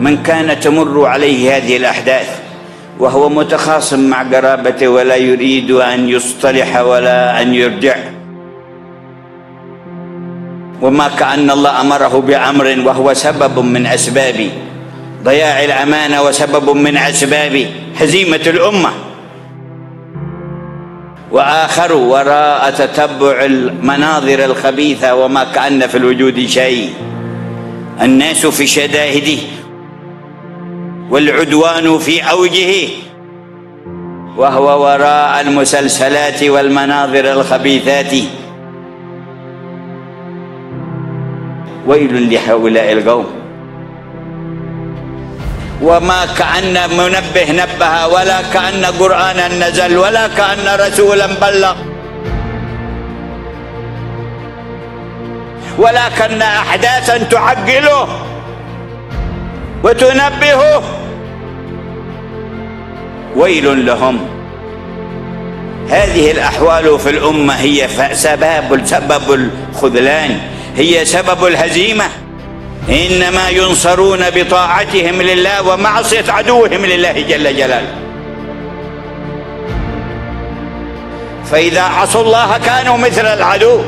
من كان تمر عليه هذه الأحداث وهو متخاصم مع قرابته ولا يريد أن يصطلح ولا أن يرجع، وما كأن الله أمره بأمر وهو سبب من أسباب ضياع الأمانة وسبب من أسباب هزيمة الأمة، وآخر وراء تتبع المناظر الخبيثة وما كأن في الوجود شيء. الناس في شدائده والعدوان في أوجه، وهو وراء المسلسلات والمناظر الخبيثات. ويل لهؤلاء القوم. وما كأن منبه نبه، ولا كأن قرآنا نزل، ولا كأن رسولا بلغ، ولا كأن أحداثا تعجله وتنبهه. ويل لهم. هذه الأحوال في الأمة هي سبب الخذلان، هي سبب الهزيمة. إنما ينصرون بطاعتهم لله ومعصية عدوهم لله جل جلاله. فإذا عصوا الله كانوا مثل العدو،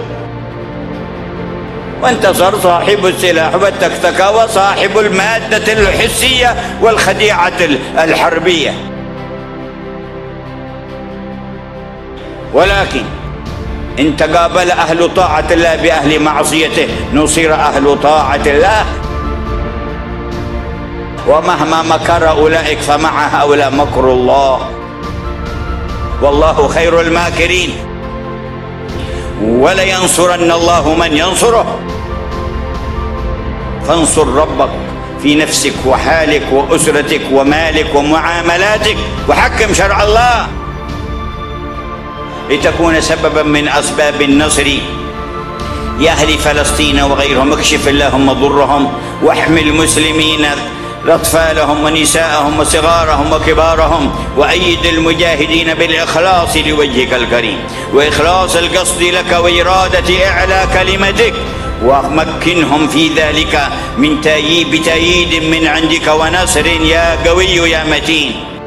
وانتصر صاحب السلاح والتكتكة وصاحب المادة الحسية والخديعة الحربية. ولكن إن تقابل أهل طاعة الله بأهل معصيته نصير أهل طاعة الله. ومهما مكر أولئك فمع هؤلاء مكر الله، والله خير الماكرين. ولينصرن الله من ينصره، فانصر ربك في نفسك وحالك وأسرتك ومالك ومعاملاتك، وحكم شرع الله لتكون سببا من أسباب النصر. يا أهل فلسطين وغيرهم، اكشف اللهم ضرهم، واحمي المسلمين أطفالهم ونساءهم وصغارهم وكبارهم، وأيد المجاهدين بالإخلاص لوجهك الكريم وإخلاص القصد لك وإرادة إعلى كلمتك، ومكنهم في ذلك من بتأييد من عندك ونصر يا قوي يا متين.